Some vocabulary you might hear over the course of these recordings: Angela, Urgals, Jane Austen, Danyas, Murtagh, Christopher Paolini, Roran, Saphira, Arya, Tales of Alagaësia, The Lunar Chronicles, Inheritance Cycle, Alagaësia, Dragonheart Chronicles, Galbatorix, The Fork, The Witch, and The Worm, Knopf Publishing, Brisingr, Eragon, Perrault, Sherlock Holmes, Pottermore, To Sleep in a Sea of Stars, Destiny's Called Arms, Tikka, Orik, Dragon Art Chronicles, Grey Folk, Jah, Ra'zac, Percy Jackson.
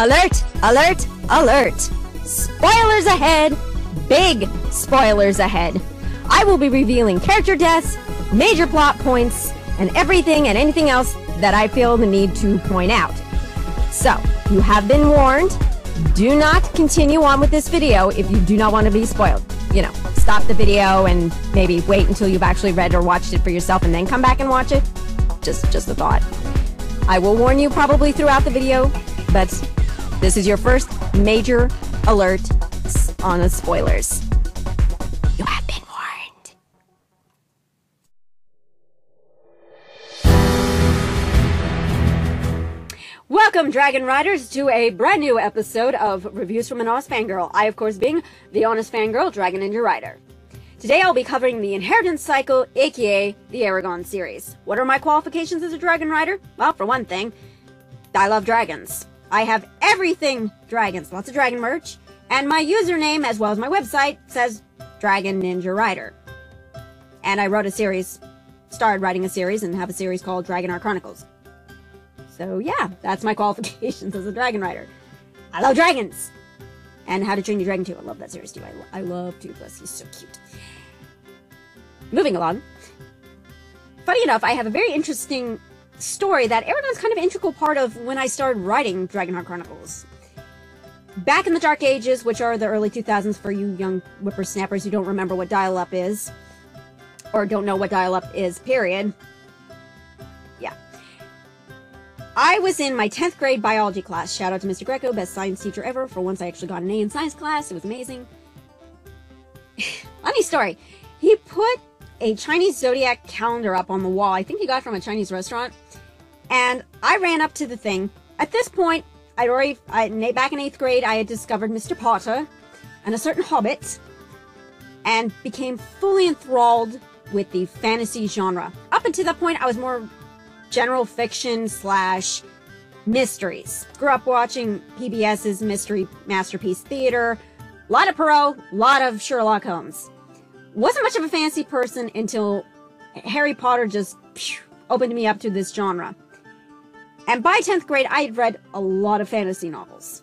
Alert! Alert! Alert! Spoilers ahead! Big spoilers ahead! I will be revealing character deaths, major plot points, and everything and anything else that I feel the need to point out. So, you have been warned. Do not continue on with this video if you do not want to be spoiled. You know, stop the video and maybe wait until you've actually read or watched it for yourself and then come back and watch it. Just a thought. I will warn you probably throughout the video, but this is your first major alert on the spoilers. You have been warned. Welcome, Dragon Riders, to a brand new episode of Reviews from an Honest Fangirl. I, of course, being the honest fangirl, Dragon and your Rider. Today I'll be covering the Inheritance Cycle, aka the Eragon series. What are my qualifications as a Dragon Rider? Well, for one thing, I love dragons. I have everything dragons, lots of dragon merch, and my username as well as my website says Dragon Ninja Rider. And I wrote a series, started writing a series, and have a series called Dragon Art Chronicles. So yeah, that's my qualifications as a Dragon Rider. I love dragons! And How to Train Your Dragon 2. I love that series too. I love Toothless. He's so cute. Moving along. Funny enough, I have a very interesting story that Eragon's kind of an integral part of when I started writing Dragonheart Chronicles. Back in the Dark Ages, which are the early 2000s for you young whippersnappers who don't remember what dial-up is, or don't know what dial-up is, period. Yeah. I was in my 10th grade biology class. Shout out to Mr. Greco, best science teacher ever. For once I actually got an A in science class. It was amazing. Funny story. He put a Chinese zodiac calendar up on the wall. I think he got it from a Chinese restaurant. And I ran up to the thing. At this point, back in 8th grade, I had discovered Mr. Potter and a certain hobbit and became fully enthralled with the fantasy genre. Up until that point, I was more general fiction / mysteries. Grew up watching PBS's Mystery Masterpiece Theater. A lot of Perrault, a lot of Sherlock Holmes. Wasn't much of a fantasy person until Harry Potter just opened me up to this genre. And by 10th grade, I had read a lot of fantasy novels.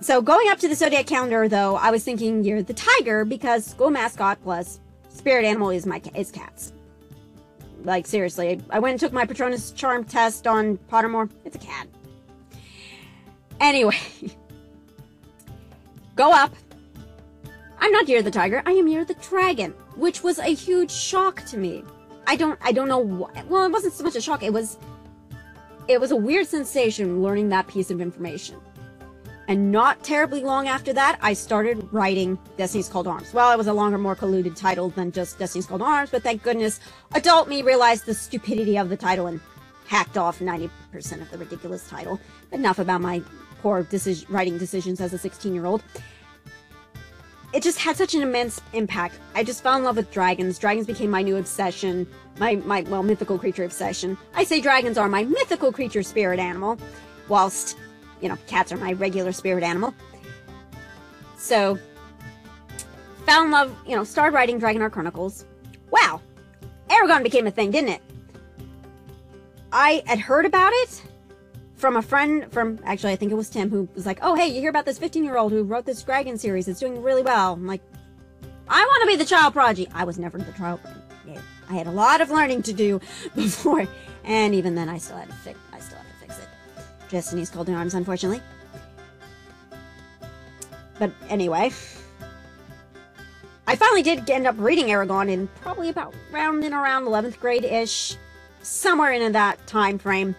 So going up to the Zodiac calendar, though, I was thinking you're the tiger because school mascot plus spirit animal is cats. Like, seriously, I went and took my Patronus Charm test on Pottermore. It's a cat. Anyway. Go up. I'm not Year of the Tiger, I am Year of the Dragon, which was a huge shock to me. I don't know why. Well, it wasn't so much a shock, it was a weird sensation learning that piece of information. And not terribly long after that, I started writing Destiny's Called Arms. Well, it was a longer, more colluded title than just Destiny's Called Arms, but thank goodness, adult me realized the stupidity of the title and hacked off 90% of the ridiculous title. Enough about my poor writing decisions as a 16-year-old. It just had such an immense impact. I just fell in love with dragons. Dragons became my new obsession, my mythical creature obsession. I say dragons are my mythical creature spirit animal, whilst, you know, cats are my regular spirit animal. So, fell in love, you know, started writing Dragon Art Chronicles. Wow! Eragon became a thing, didn't it? I had heard about it from a friend, actually I think it was Tim, who was like, oh hey, you hear about this 15-year-old who wrote this dragon series, it's doing really well. I'm like, I want to be the child prodigy. I was never the child prodigy. I had a lot of learning to do before, and even then I still had to fix it. Destiny's Called Arms, unfortunately. But anyway, I finally did end up reading Eragon in probably about around 11th grade-ish, somewhere in that time frame.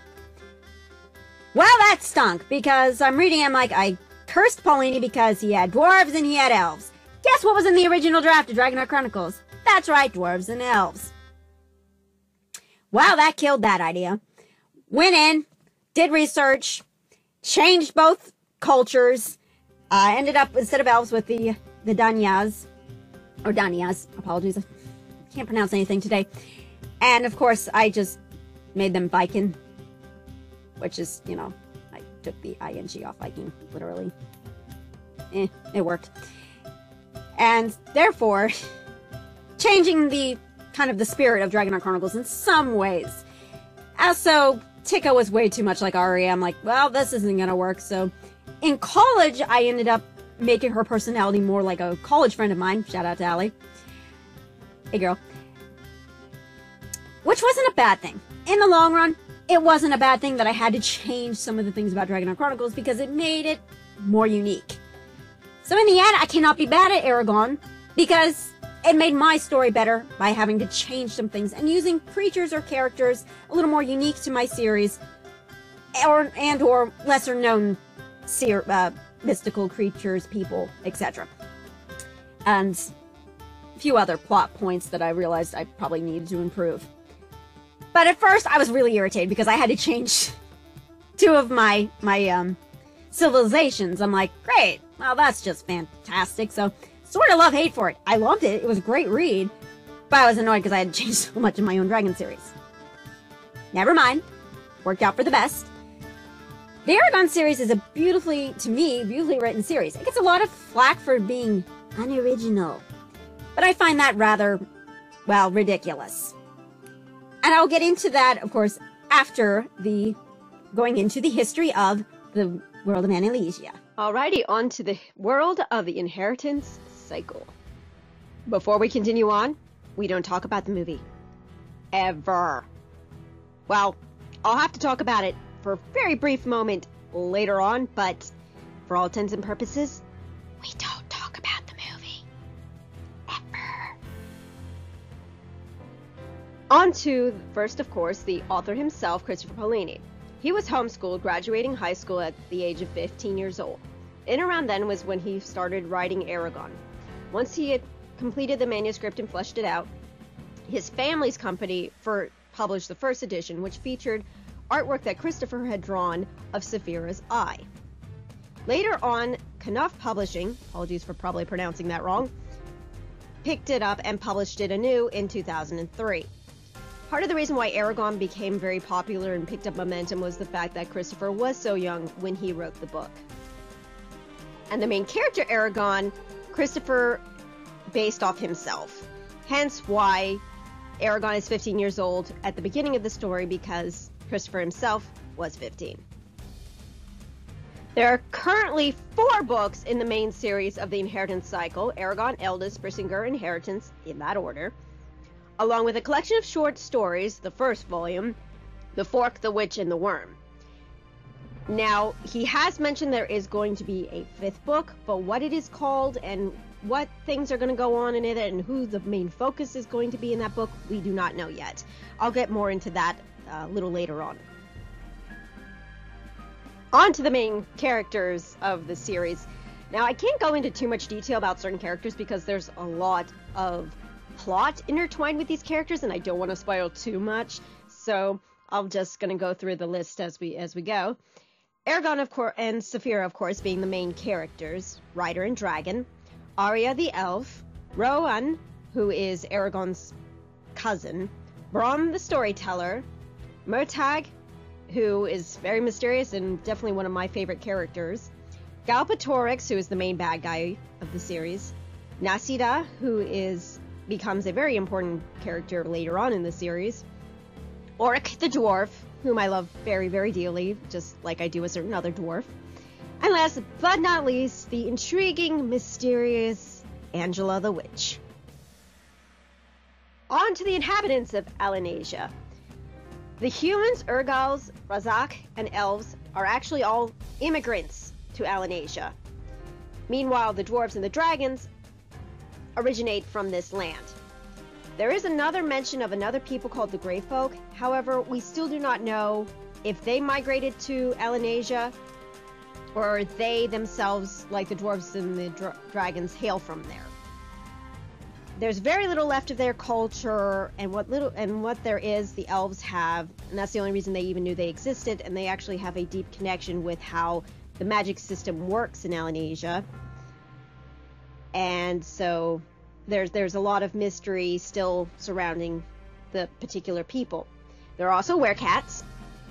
Well, that stunk, because I'm reading him like I cursed Paolini because he had dwarves and he had elves. Guess what was in the original draft of Dragonheart Chronicles? That's right, dwarves and elves. Wow, that killed that idea. Went in, did research, changed both cultures, ended up, instead of elves, with the Danyas, or Danias, apologies, I can't pronounce anything today. And, of course, I just made them Viking. Which is, you know, I took the ING off Viking, literally. It worked. And therefore, changing the kind of the spirit of Dragon Art Chronicles in some ways. Also, Tikka was way too much like Arya. I'm like, well, this isn't gonna work. So in college, I ended up making her personality more like a college friend of mine. Shout out to Allie. Hey, girl. Which wasn't a bad thing. In the long run, it wasn't a bad thing that I had to change some of the things about Dragon Art Chronicles because it made it more unique. So in the end, I cannot be bad at Eragon because it made my story better by having to change some things and using creatures or characters a little more unique to my series or lesser known mystical creatures, people, etc. And a few other plot points that I realized I probably needed to improve. But at first, I was really irritated because I had to change two of my civilizations. I'm like, great, well, that's just fantastic. So sort of love-hate for it. I loved it. It was a great read. But I was annoyed because I had changed so much in my own Dragon series. Never mind. Worked out for the best. The Eragon series is a beautifully, to me, beautifully written series. It gets a lot of flack for being unoriginal. But I find that rather, well, ridiculous. And I'll get into that, of course, after the going into the history of the world of Alagaësia. Alrighty, on to the world of the Inheritance Cycle. Before we continue on, we don't talk about the movie. Ever. Well, I'll have to talk about it for a very brief moment later on, but for all intents and purposes, we don't talk about the movie. Ever. On to, first of course, the author himself, Christopher Paolini. He was homeschooled, graduating high school at the age of 15 years old. And around then was when he started writing Eragon. Once he had completed the manuscript and fleshed it out, his family's company published the first edition, which featured artwork that Christopher had drawn of Saphira's eye. Later on, Knopf Publishing, apologies for probably pronouncing that wrong, picked it up and published it anew in 2003. Part of the reason why Eragon became very popular and picked up momentum was the fact that Christopher was so young when he wrote the book. And the main character, Eragon, Christopher based off himself. Hence why Eragon is 15 years old at the beginning of the story, because Christopher himself was 15. There are currently 4 books in the main series of the Inheritance Cycle, Eragon, Eldest, Brisingr, Inheritance, in that order, along with a collection of short stories, the first volume, The Fork, The Witch, and The Worm. Now, he has mentioned there is going to be a 5th book, but what it is called and what things are going to go on in it and who the main focus is going to be in that book, we do not know yet. I'll get more into that a little later on. On to the main characters of the series. Now, I can't go into too much detail about certain characters because there's a lot of plot intertwined with these characters, and I don't want to spoil too much, so I'm just going to go through the list as we go. Eragon, of course, and Saphira, of course, being the main characters, rider and dragon. Arya the elf, Roran, who is Eragon's cousin, Brom the storyteller, Murtagh, who is very mysterious and definitely one of my favorite characters, Galbatorix, who is the main bad guy of the series, Nasida, who becomes a very important character later on in the series. Orik the dwarf, whom I love very, very dearly, just like I do a certain other dwarf. And last but not least, the intriguing, mysterious Angela the Witch. On to the inhabitants of Alagaësia. The humans, Urgals, Ra'zac, and elves are actually all immigrants to Alagaësia. Meanwhile, the dwarves and the dragons originate from this land. There is another mention of another people called the Grey Folk. However, we still do not know if they migrated to Alagaësia or they themselves, like the dwarves and the dragons, hail from there. There's very little left of their culture, and what there is, the elves have, and that's the only reason they even knew they existed, and they actually have a deep connection with how the magic system works in Alagaësia. And so there's a lot of mystery still surrounding the particular people. There are also werecats.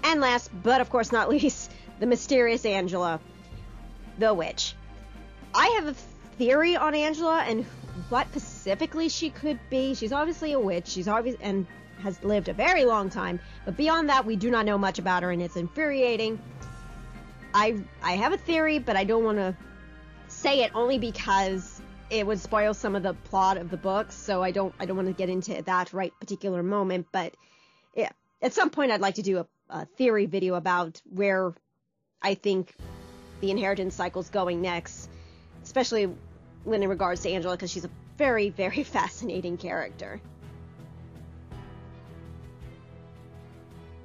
And last, but of course not least, the mysterious Angela, the witch. I have a theory on Angela and what specifically she could be. She's obviously a witch. And has lived a very long time, but beyond that, we do not know much about her, and it's infuriating. I have a theory, but I don't want to say it only because it would spoil some of the plot of the books, so I don't want to get into that particular moment, but yeah, at some point I'd like to do a theory video about where I think the inheritance cycle's going next, especially when in regards to Angela, because she's a very, very fascinating character.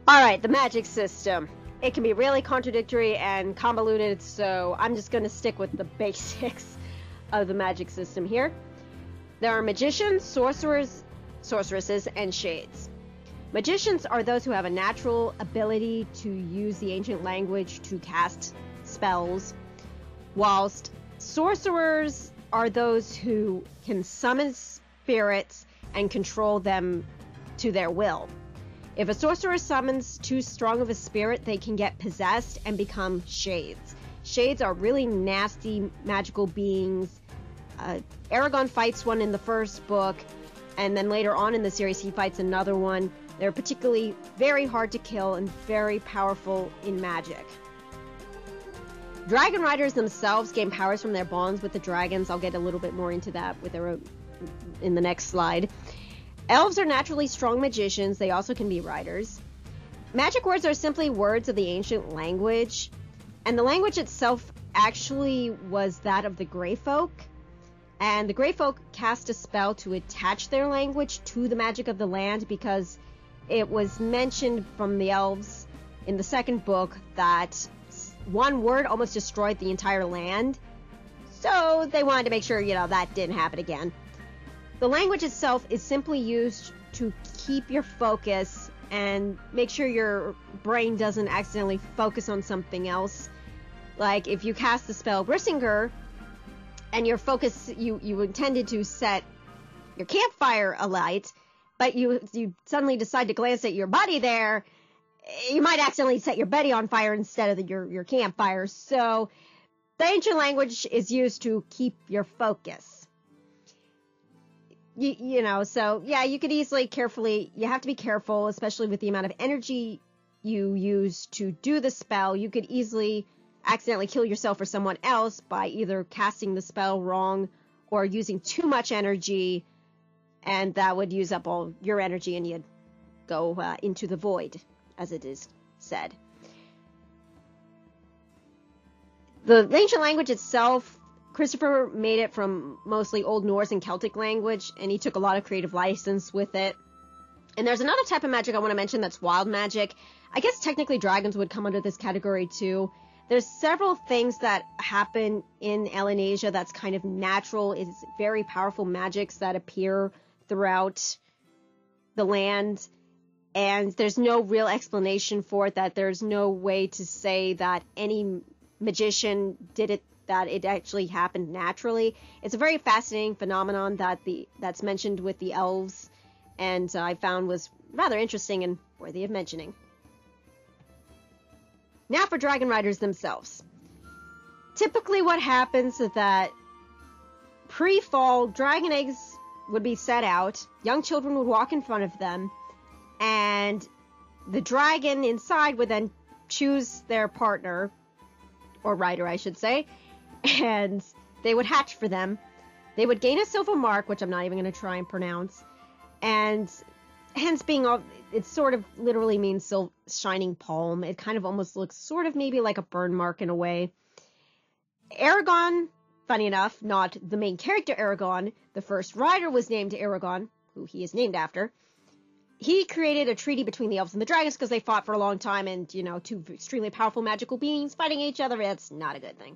Alright, the magic system. It can be really contradictory and convoluted, so I'm just going to stick with the basics of the magic system here. There are magicians, sorcerers, sorceresses, and shades. Magicians are those who have a natural ability to use the ancient language to cast spells, whilst sorcerers are those who can summon spirits and control them to their will. If a sorcerer summons too strong of a spirit, they can get possessed and become shades. Shades are really nasty magical beings. Eragon fights one in the first book, and then later on in the series he fights another one. They're particularly very hard to kill and very powerful in magic. Dragon Riders themselves gain powers from their bonds with the dragons. I'll get a little bit more into that with their own in the next slide. Elves are naturally strong magicians. They also can be riders. Magic words are simply words of the ancient language, and the language itself actually was that of the Grey Folk, and the Grey Folk cast a spell to attach their language to the magic of the land, because it was mentioned from the elves in the second book that one word almost destroyed the entire land, so they wanted to make sure, you know, that didn't happen again. The language itself is simply used to keep your focus and make sure your brain doesn't accidentally focus on something else. Like if you cast the spell Brisingr and your focus, you intended to set your campfire alight, but you suddenly decide to glance at your buddy there, you might accidentally set your Betty on fire instead of your campfire. So the ancient language is used to keep your focus. You know, so yeah, you could easily you have to be careful, especially with the amount of energy you use to do the spell. You could easily accidentally kill yourself or someone else by either casting the spell wrong or using too much energy, and that would use up all your energy and you'd go into the void, as it is said. The ancient language itself, Christopher made it from mostly Old Norse and Celtic language, and he took a lot of creative license with it. And there's another type of magic I want to mention that's wild magic. I guess technically dragons would come under this category too. There's several things that happen in Alagaësia that's kind of natural. It's very powerful magics that appear throughout the land, and there's no real explanation for it, that there's no way to say that any magician did it, that it actually happened naturally. It's a very fascinating phenomenon that's mentioned with the elves, and I found was rather interesting and worthy of mentioning. Now for Dragon Riders themselves. Typically what happens is that pre-fall, dragon eggs would be set out, young children would walk in front of them, and the dragon inside would then choose their partner, or rider I should say, and they would hatch for them. They would gain a silver mark, which I'm not even going to try and pronounce, and hence being all, it sort of literally means shining palm. It kind of almost looks sort of maybe like a burn mark in a way. Eragon, funny enough, not the main character Eragon, the first rider was named Eragon, who he is named after. He created a treaty between the elves and the dragons because they fought for a long time, and, you know, two extremely powerful magical beings fighting each other, that's not a good thing.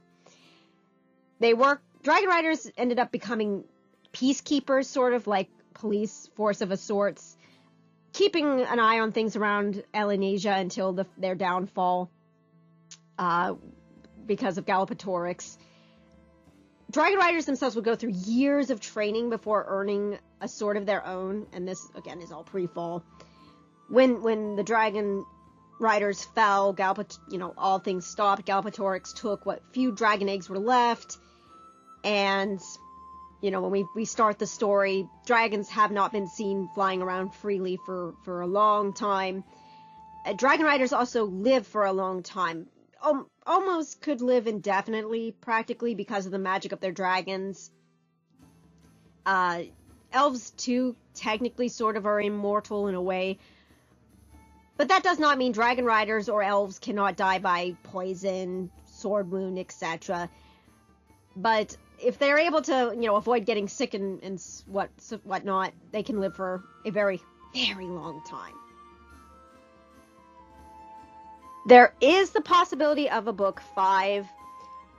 Dragon Riders ended up becoming peacekeepers, sort of like police force of a sorts, keeping an eye on things around Alagaësia until their downfall because of Galbatorix. Dragon Riders themselves would go through years of training before earning a sword of their own, and this, again, is all pre-fall. When the Dragon Riders fell, all things stopped. Galbatorix took what few dragon eggs were left, and you know, when we start the story, dragons have not been seen flying around freely for a long time. Dragon riders also live for a long time. Almost could live indefinitely, practically, because of the magic of their dragons. Elves, too, technically sort of are immortal in a way. But that does not mean dragon riders or elves cannot die by poison, sword wound, etc. But if they're able to, you know, avoid getting sick and whatnot, they can live for a very, very long time. There is the possibility of a book 5.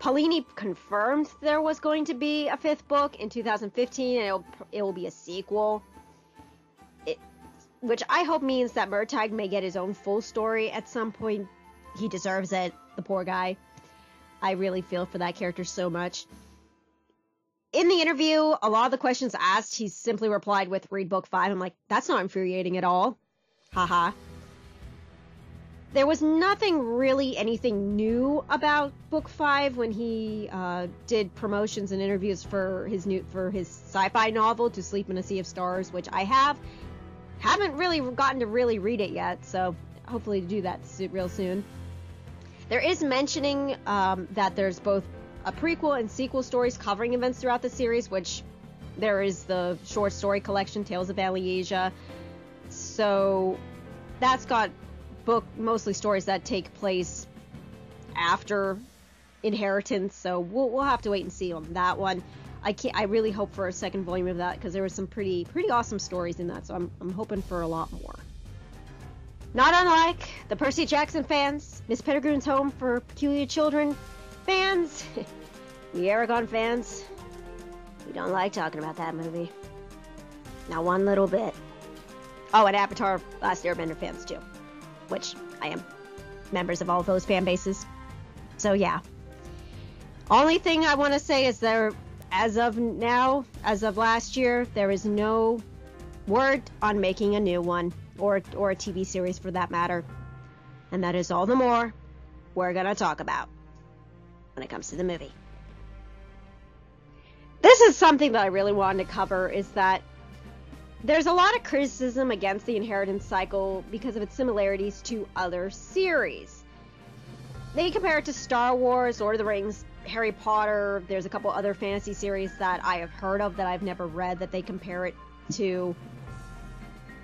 Paolini confirmed there was going to be a 5th book in 2015, and it will be a sequel. Which I hope means that Murtagh may get his own full story at some point. He deserves it, the poor guy. I really feel for that character so much. In the interview, a lot of the questions asked, he simply replied with, "Read book 5. I'm like, that's not infuriating at all. Haha. There was nothing really anything new about book 5 when he did promotions and interviews for his sci-fi novel, To Sleep in a Sea of Stars, which I haven't really gotten to really read it yet, so hopefully to do that real soon. There is mentioning that there's both a prequel and sequel stories covering events throughout the series, which there is the short story collection, Tales of Alagaësia. So that's got mostly stories that take place after Inheritance, so we'll have to wait and see on that one. I really hope for a second volume of that, because there were some pretty awesome stories in that, so I'm hoping for a lot more. Not unlike the Percy Jackson fans, Miss Pettigrew's Home for Peculiar Children fans, the Eragon fans, we don't like talking about that movie. Not one little bit. Oh, and Avatar Last Airbender fans too, which I am members of all those fan bases. So yeah. Only thing I want to say is as of last year, there is no word on making a new one, or a TV series for that matter. And that is all the more we're going to talk about when it comes to the movie. This is something that I really wanted to cover, is that there's a lot of criticism against the Inheritance Cycle because of its similarities to other series. They compare it to Star Wars, Lord of the Rings, Harry Potter. There's a couple other fantasy series that I have heard of that I've never read that they compare it to.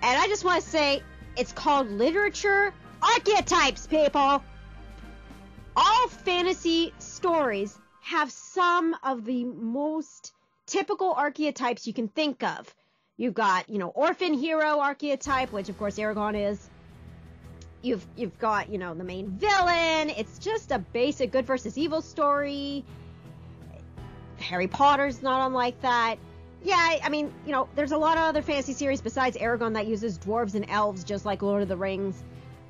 And I just want to say, it's called literature archetypes, people! All fantasy stories have some of the most typical archetypes you can think of. You've got, you know, orphan hero archetype, which of course Eragon is. You've got, you know, the main villain. It's just a basic good versus evil story. Harry Potter's not unlike that. Yeah, I mean, you know, there's a lot of other fantasy series besides Eragon that uses dwarves and elves, just like Lord of the Rings.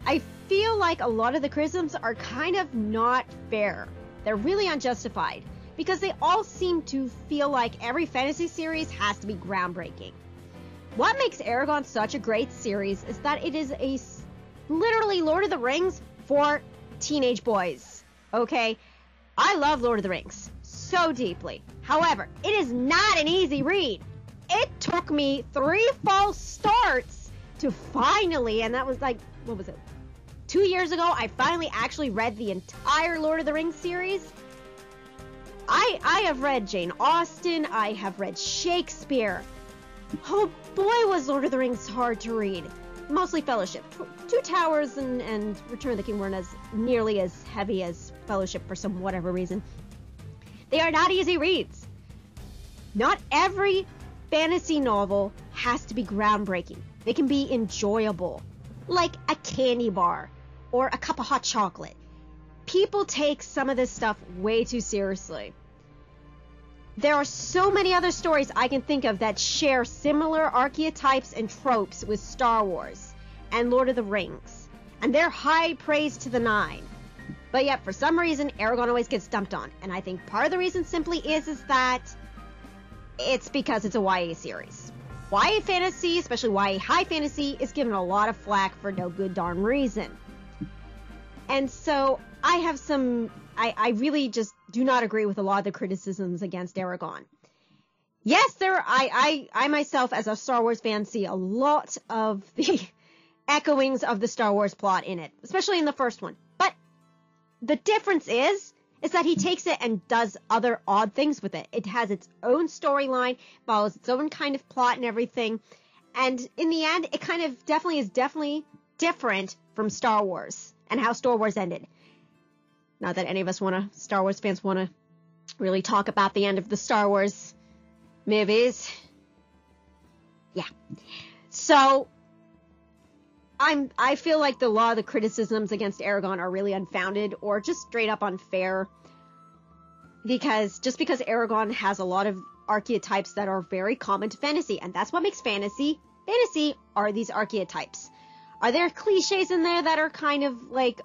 I feel like a lot of the criticisms are kind of not fair. They're really unjustified, because they all seem to feel like every fantasy series has to be groundbreaking. What makes Eragon such a great series is that it is literally Lord of the Rings for teenage boys, okay? I love Lord of the Rings so deeply. However, it is not an easy read. It took me 3 false starts to finally, and that was like, what was it? 2 years ago, I finally actually read the entire Lord of the Rings series. I have read Jane Austen, I have read Shakespeare. Oh boy, was Lord of the Rings hard to read. Mostly Fellowship. Two Towers and Return of the King weren't as nearly as heavy as Fellowship for some whatever reason. They are not easy reads. Not every fantasy novel has to be groundbreaking. They can be enjoyable, like a candy bar or a cup of hot chocolate. People take some of this stuff way too seriously. There are so many other stories I can think of that share similar archetypes and tropes with Star Wars and Lord of the Rings, and they're high praise to the 9. But yet, for some reason, Eragon always gets dumped on, and I think part of the reason simply is that it's because it's a YA series. YA fantasy, especially YA high fantasy, is given a lot of flack for no good darn reason. And so I have I really just do not agree with a lot of the criticisms against Eragon. Yes, there are, I myself as a Star Wars fan see a lot of the echoings of the Star Wars plot in it, especially in the first one. But the difference is that he takes it and does other odd things with it. It has its own storyline, follows its own kind of plot and everything. And in the end, it kind of definitely is different from Star Wars and how Star Wars ended. Not that any of us Star Wars fans want to really talk about the end of the Star Wars movies. Yeah. So I feel like a lot of the criticisms against Eragon are really unfounded or just straight up unfair. Because Eragon has a lot of archetypes that are very common to fantasy, and that's what makes fantasy are these archetypes. Are there cliches in there that are kind of like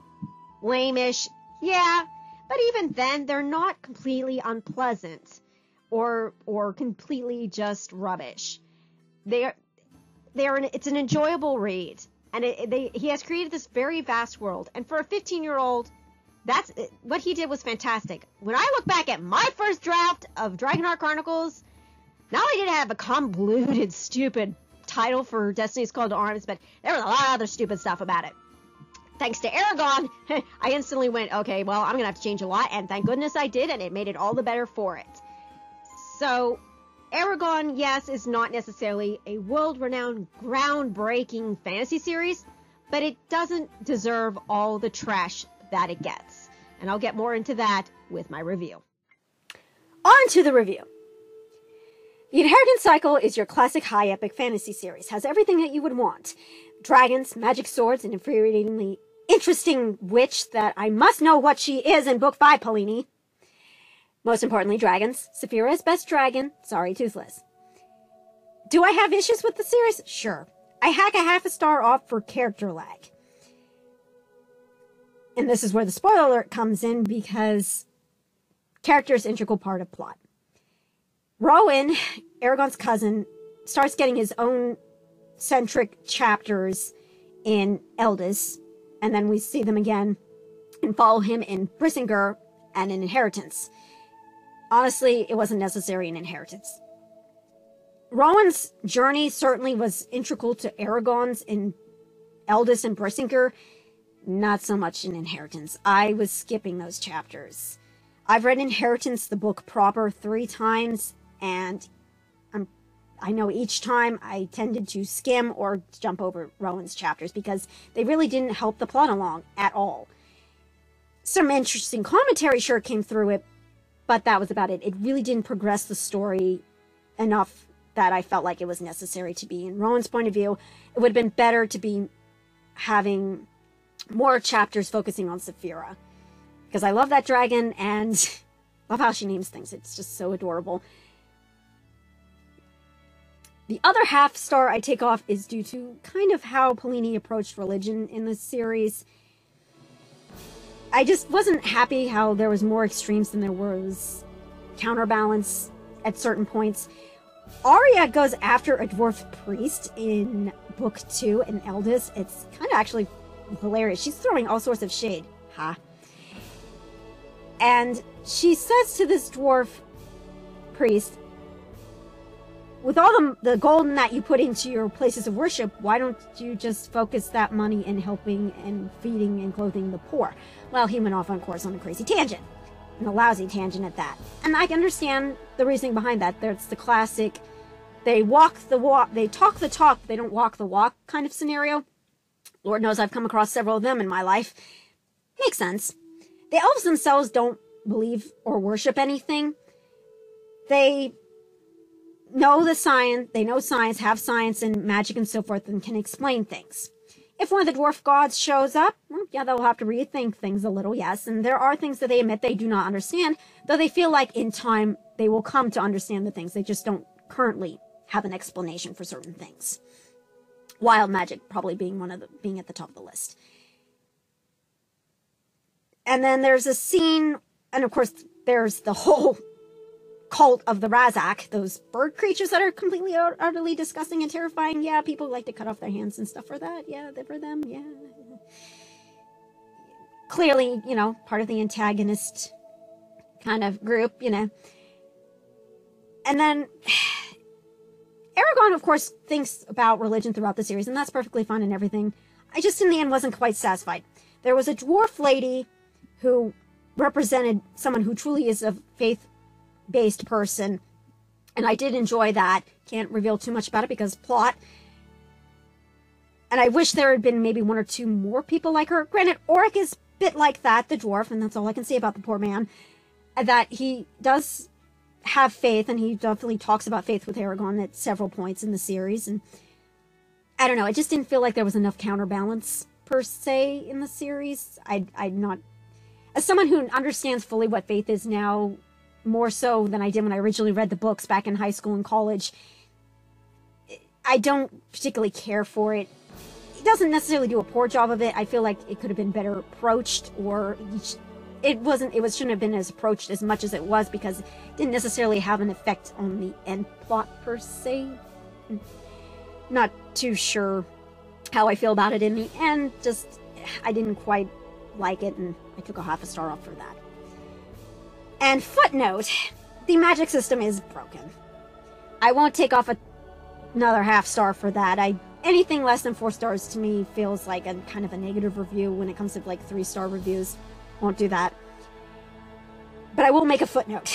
lame-ish? Yeah, but even then they're not completely unpleasant or completely just rubbish. It's an enjoyable read, and he has created this very vast world, and for a 15-year-old, that's what he did was fantastic. When I look back at my first draft of Dragonheart Chronicles, not only did it have a convoluted, stupid title for Destiny's Called Arms, but there was a lot of other stupid stuff about it. Thanks to Eragon, I instantly went, okay, well, I'm going to have to change a lot, and thank goodness I did, and it made it all the better for it. So, Eragon, yes, is not necessarily a world-renowned, groundbreaking fantasy series, but it doesn't deserve all the trash that it gets. And I'll get more into that with my review. On to the review. The Inheritance Cycle is your classic high epic fantasy series. Has everything that you would want. Dragons, magic swords, an infuriatingly interesting witch that I must know what she is in Book 5, Paolini. Most importantly, dragons. Saphira's best dragon. Sorry, Toothless. Do I have issues with the series? Sure. I hack a half a star off for character lag. And this is where the spoiler alert comes in, because character is an integral part of plot. Rowan, Eragon's cousin, starts getting his own centric chapters in Eldest, and then we see them again and follow him in Brisingr and in Inheritance. Honestly, it wasn't necessary in Inheritance. Rowan's journey certainly was integral to Eragon's in Eldest and Brisingr. Not so much in Inheritance. I was skipping those chapters. I've read Inheritance, the book proper, 3 times, and I know each time I tended to skim or jump over Rowan's chapters because they really didn't help the plot along at all. Some interesting commentary sure came through it, but that was about it. It really didn't progress the story enough that I felt like it was necessary to be. In Rowan's point of view, it would have been better to be having more chapters focusing on Saphira, because I love that dragon and love how she names things. It's just so adorable. The other half star I take off is due to kind of how Paolini approached religion in this series. I just wasn't happy how there was more extremes than there was counterbalance at certain points. Arya goes after a dwarf priest in Book 2 in Eldest. It's kind of actually hilarious. She's throwing all sorts of shade. Ha. And she says to this dwarf priest, with all the gold that you put into your places of worship, why don't you just focus that money in helping and feeding and clothing the poor? Well, he went off on course on a crazy tangent, and a lousy tangent at that. And I can understand the reasoning behind that. That's the classic, they walk the walk, they talk the talk, but they don't walk the walk kind of scenario. Lord knows I've come across several of them in my life. Makes sense. The elves themselves don't believe or worship anything. They know the science, have science and magic and so forth, and can explain things. If one of the dwarf gods shows up, well, yeah, they'll have to rethink things a little, yes. And there are things that they admit they do not understand, though they feel like in time they will come to understand the things. They just don't currently have an explanation for certain things. Wild magic probably being being at the top of the list. And then there's a scene, and of course there's the whole cult of the Ra'zac, those bird creatures that are completely utterly disgusting and terrifying. Yeah, people like to cut off their hands and stuff for that. Yeah, for them. Yeah. Clearly, you know, part of the antagonist kind of group, you know. And then Eragon, of course, thinks about religion throughout the series, and that's perfectly fine and everything. I just, in the end, wasn't quite satisfied. There was a dwarf lady who represented someone who truly is a faith-based person, and I did enjoy that. Can't reveal too much about it because plot. And I wish there had been maybe one or two more people like her. Granted, Orik is a bit like that, the dwarf, and that's all I can say about the poor man, that he does have faith, and he definitely talks about faith with Eragon at several points in the series. And I don't know, I just didn't feel like there was enough counterbalance per se in the series. I'm not, as someone who understands fully what faith is now, more so than I did when I originally read the books back in high school and college, I don't particularly care for it. It doesn't necessarily do a poor job of it. I feel like it could have been better approached, or it shouldn't have been as approached as much as it was, because it didn't necessarily have an effect on the end plot per se. Not too sure how I feel about it in the end. Just, I didn't quite like it, and I took a half a star off for that. And footnote, the magic system is broken. I won't take off another half star for that. Anything less than 4 stars to me feels like a kind of a negative review when it comes to like 3-star reviews. Won't do that. But I will make a footnote.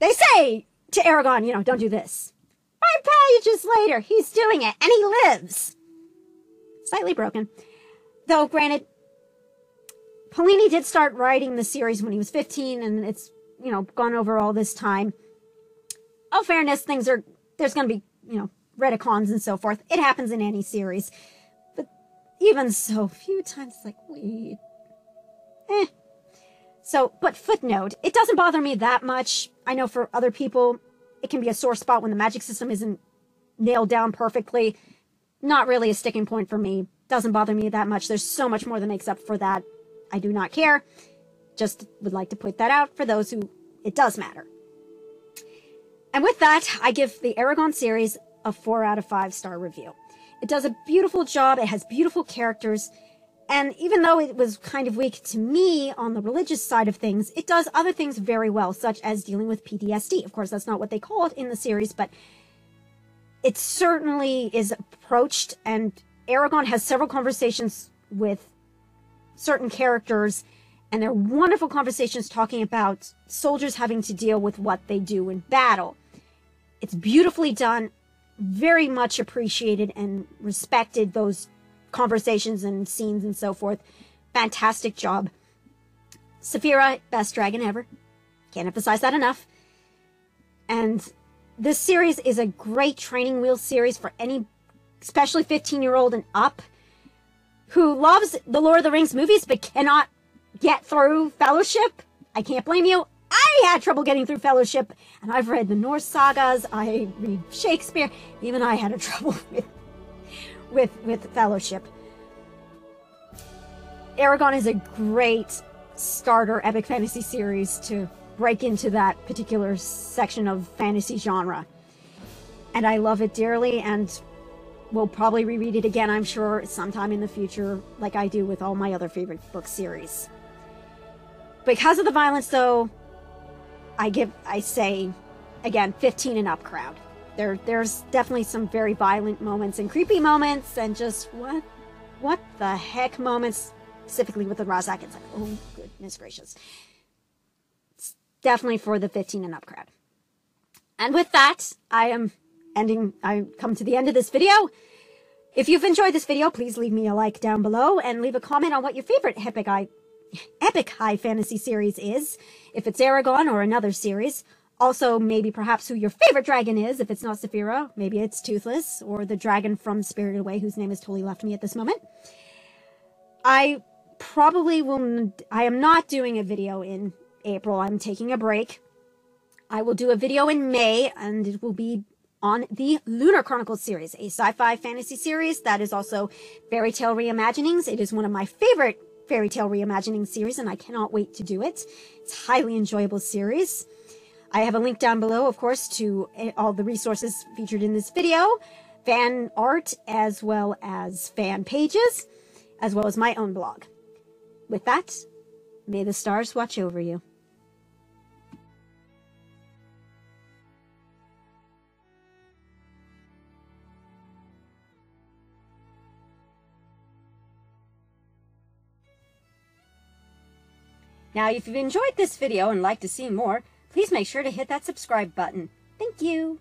They say to Eragon, you know, don't do this. 5 pages later, he's doing it, and he lives. Slightly broken. Though, granted, Paolini did start writing the series when he was 15, and it's, you know, gone over all this time. Oh, fairness, there's going to be, you know, retcons and so forth. It happens in any series. But even so, a few times, like, So, but footnote, it doesn't bother me that much. I know for other people, it can be a sore spot when the magic system isn't nailed down perfectly. Not really a sticking point for me. Doesn't bother me that much. There's so much more that makes up for that. I do not care. Just would like to put that out for those who it does matter. And with that, I give the Eragon series a 4 out of 5-star review. It does a beautiful job. It has beautiful characters. And even though it was kind of weak to me on the religious side of things, it does other things very well, such as dealing with PTSD. Of course, that's not what they call it in the series, but it certainly is approached, and Eragon has several conversations with certain characters, and they're wonderful conversations talking about soldiers having to deal with what they do in battle. It's beautifully done, very much appreciated and respected, those conversations and scenes and so forth. Fantastic job. Saphira, best dragon ever. Can't emphasize that enough. And this series is a great training wheel series for any, especially 15-year-old and up, who loves the Lord of the Rings movies but cannot get through Fellowship. I can't blame you. I had trouble getting through Fellowship, and I've read the Norse sagas, I read Shakespeare. Even I had a trouble with Fellowship. Eragon is a great starter epic fantasy series to break into that particular section of fantasy genre. And I love it dearly, and we'll probably reread it again, I'm sure, sometime in the future, like I do with all my other favorite book series. Because of the violence, though, I say, again, 15 and up crowd. There's definitely some very violent moments and creepy moments and just what the heck moments, specifically with the Ra'zac. It's like, oh goodness gracious. It's definitely for the 15 and up crowd. And with that, I come to the end of this video. If you've enjoyed this video, please leave me a like down below and leave a comment on what your favorite epic high fantasy series is, if it's Eragon or another series. Also, maybe perhaps who your favorite dragon is. If it's not Saphira, maybe it's Toothless or the dragon from Spirited Away, whose name has totally left me at this moment. I am not doing a video in April. I'm taking a break. I will do a video in May, and it will be on the Lunar Chronicles series, a sci-fi fantasy series that is also fairy tale reimaginings. It is one of my favorite fairy tale reimagining series, and I cannot wait to do it. It's a highly enjoyable series. I have a link down below, of course, to all the resources featured in this video, fan art, as well as fan pages, as well as my own blog. With that, may the stars watch over you. Now, if you've enjoyed this video and like to see more, please make sure to hit that subscribe button. Thank you!